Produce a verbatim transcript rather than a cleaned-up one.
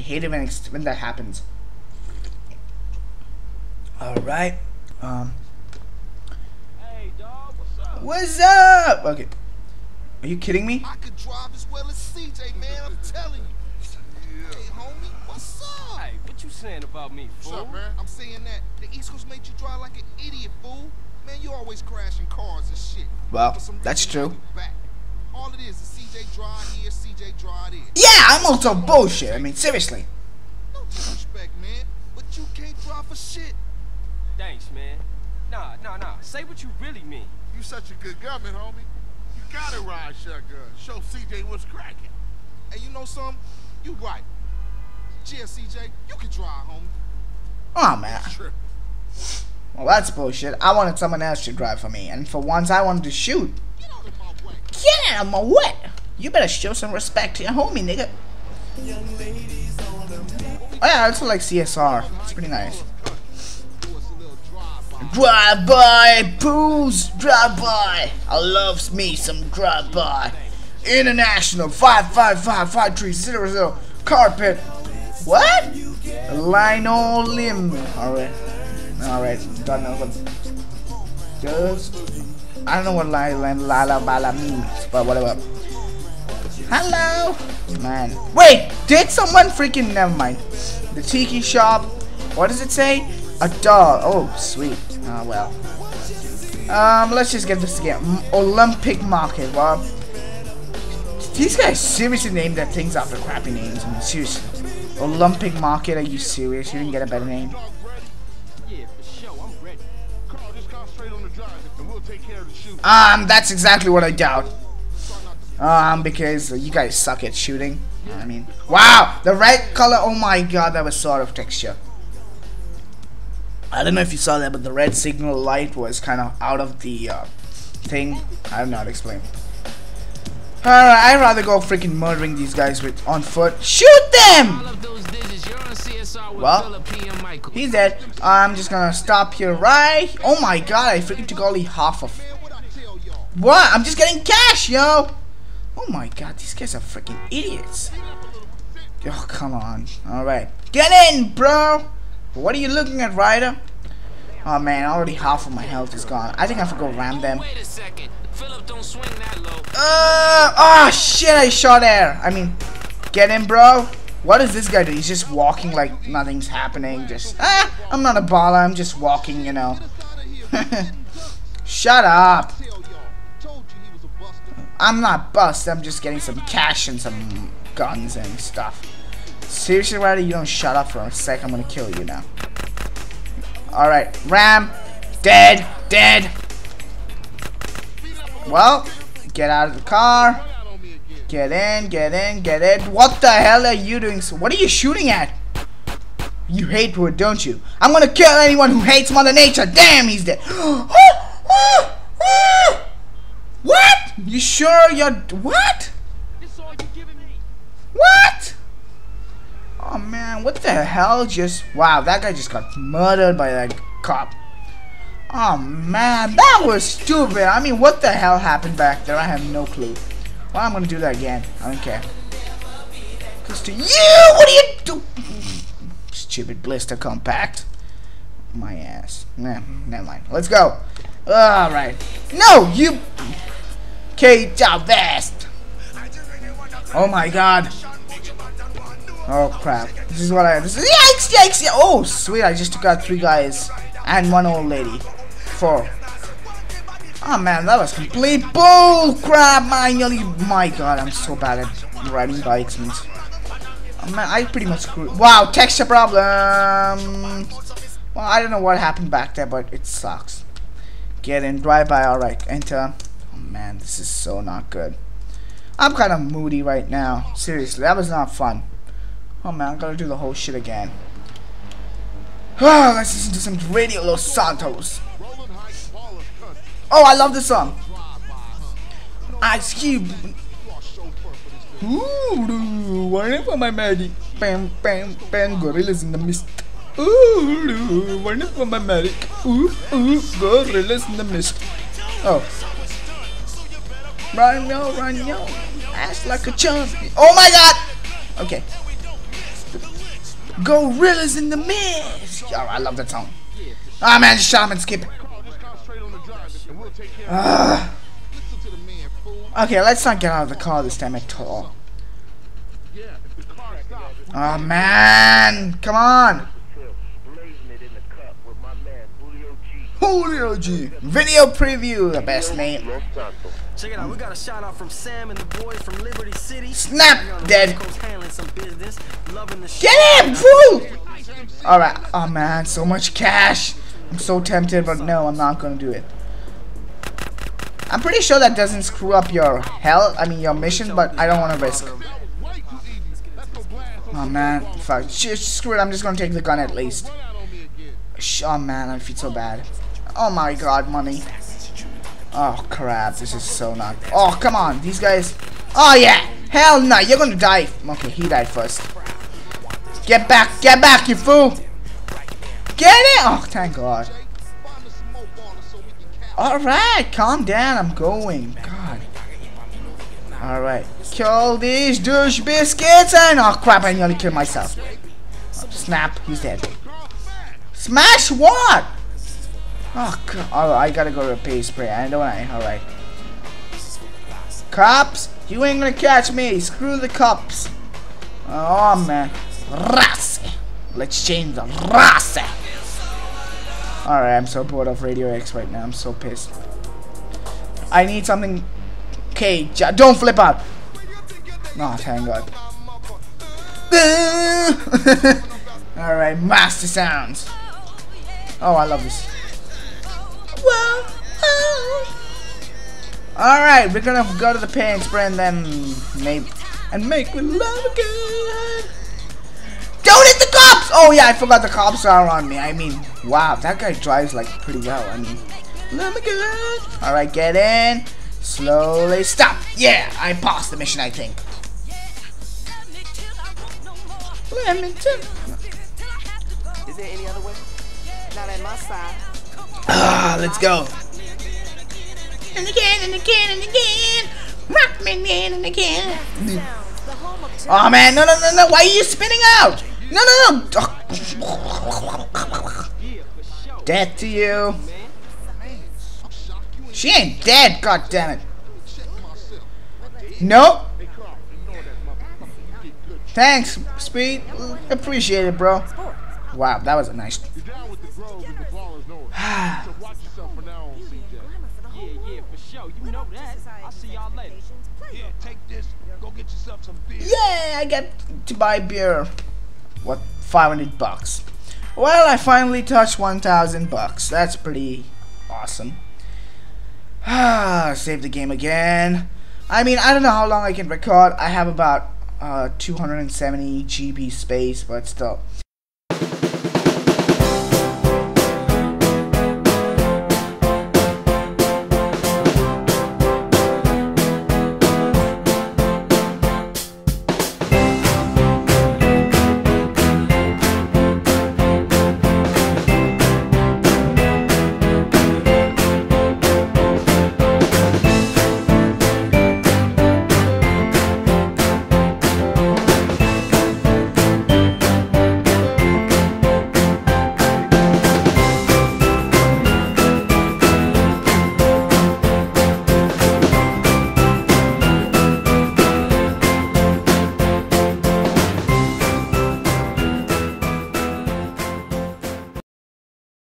I hate it when, when that happens. Alright. Um. Hey, dog, what's up? What's up? Okay. Are you kidding me? I could drive as well as C J, man. I'm telling you. Yeah. Hey, homie, what's up? Hey, what you saying about me, fool? What's up, man? I'm saying that the East Coast made you drive like an idiot, fool. Man, you always crashing cars and shit. Well, that's true. All it is is C J drive here, C J drive there. Yeah, I'm on some bullshit. I mean, seriously. No disrespect, man, but you can't drive for shit. Thanks, man. Nah, nah, nah. Say what you really mean. You such a good government, homie. You gotta ride shotgun. Show C J what's cracking. And you know something? You right. Yeah, C J, you can drive, homie. Oh man. Sure. Well, that's bullshit. I wanted someone else to drive for me, and for once, I wanted to shoot. Get out of my way. Get out of my way. You better show some respect to your homie, nigga. Young ladies on the oh yeah, I also like C S R. It's pretty nice. Drive by, booze, drive by. I loves me some drive by. International five five five five three zero zero carpet. What? Lionel Lim. All right, all right. Don't know what. Just I don't know what Lionel la la bala means, but whatever. Hello, man. Wait, did someone freaking? Never mind. The tiki shop. What does it say? A doll. Oh, sweet. Ah, uh, well. Um, let's just get this again. Olympic Market. Well, these guys seriously name their things after crappy names. I mean, seriously. Olympic Market. Are you serious? You didn't get a better name. Um, that's exactly what I doubt. Um, because you guys suck at shooting. I mean, wow, the red color. Oh my God, that was sort of texture. I don't know if you saw that, but the red signal light was kind of out of the uh, thing. I don't know how to explain. Alright, I'd rather go freaking murdering these guys with on foot. Shoot them! Well, he's dead. I'm just gonna stop here, right? Oh my God, I freaking took only half of. What? I'm just getting cash, yo! Oh my God, these guys are freaking idiots. Oh, come on. Alright. Get in, bro! What are you looking at, Ryder? Oh man, already half of my health is gone. I think I have to go ram them. Wait a second. Philip, don't swing that low. Uh, oh shit, I shot air. I mean, get in, bro. What does this guy do? He's just walking like nothing's happening. Just, ah, I'm not a baller. I'm just walking, you know. Shut up. I'm not bust. I'm just getting some cash and some guns and stuff. Seriously, Ryder, you don't shut up for a sec, I'm gonna kill you now. Alright, ram. Dead, dead. Well, get out of the car. Get in, get in, get in. What the hell are you doing? What are you shooting at? You hate wood, don't you? I'm gonna kill anyone who hates Mother Nature. Damn, he's dead. What? You sure you're... What? What? Oh man, what the hell just... Wow, that guy just got murdered by that cop. Oh man, that was stupid. I mean, what the hell happened back there? I have no clue. Well, I'm gonna do that again. I don't care. Because to you, what do you do? Stupid blister compact. My ass. Nah, never mind. Let's go. Alright. No, you... Kate out vest. Oh my God. Oh crap! This is what I. This is, yikes! Yikes! Yeah. Oh sweet! I just took out three guys and one old lady. Four. Oh man, that was complete bull crap! I nearly. My God, I'm so bad at riding bikes. And, oh man, I pretty much screwed. Wow, texture problem. Well, I don't know what happened back there, but it sucks. Get in, drive by. All right, enter. Oh man, this is so not good. I'm kind of moody right now. Seriously, that was not fun. Oh man, I'm gonna do the whole shit again. Oh, let's listen to some Radio Los Santos. Oh, I love this song. Ice Cube. Ooh, wonderful my magic. Bam, bam, bam, gorillas in the mist. Ooh, wonderful my magic. Ooh, ooh, gorillas in the mist. Oh. Run yo, run yo. Ass like a chump. Oh my God. Okay. Gorillas in the mist. Yo, I love that song. Ah, oh, man, just shot him and skip it. Uh, okay, let's not get out of the car this time at all. Oh, man, come on. Julio G. Video preview, the best name. Check it out. We got a shout out from Sam and the boys from Liberty City. Snap, dead. Get him, fool! All right. Oh man, so much cash. I'm so tempted, but no, I'm not gonna do it. I'm pretty sure that doesn't screw up your hell. I mean your mission, but I don't want to risk. Oh man, fuck. Just screw it. I'm just gonna take the gun at least. Oh man, I feel so bad. Oh my god, money. Oh crap, this is so not. Oh come on, these guys. Oh yeah, hell no, you're gonna die. Okay, he died first. Get back, get back, you fool. Get it. Oh thank god. All right, calm down. I'm going. God. All right, kill these douche biscuits and oh crap, I nearly killed myself. Oh, snap, he's dead. Smash what? Oh god! Oh, I gotta go to a pay spray. I don't I. All right. Cops, you ain't gonna catch me. Screw the cops. Oh man, race. Let's change the race. All right, I'm so bored of Radio X right now. I'm so pissed. I need something. Okay, don't flip out. No, oh, thank God. All right, master sounds. Oh, I love this. Alright, we're gonna go to the paint spray and then maybe. And make me love again. Don't hit the cops! Oh, yeah, I forgot the cops are on me. I mean, wow, that guy drives like pretty well. I mean, love again. Alright, get in. Slowly stop. Yeah, I passed the mission, I think. Let me tell. Is there any other way? Not at my side. Ah, let's go. And again, and again, and again. Rock me again and again. Oh man, no, no, no, no. Why are you spinning out? No, no, no. Death to you. She ain't dead, god damn it. Nope. Thanks, Speed. Appreciate it, bro. Wow, that was a nice. Yeah, I get to buy beer. What? five hundred bucks. Well, I finally touched one thousand bucks. That's pretty awesome. Save the game again. I mean, I don't know how long I can record. I have about uh, two hundred seventy G B space, but still.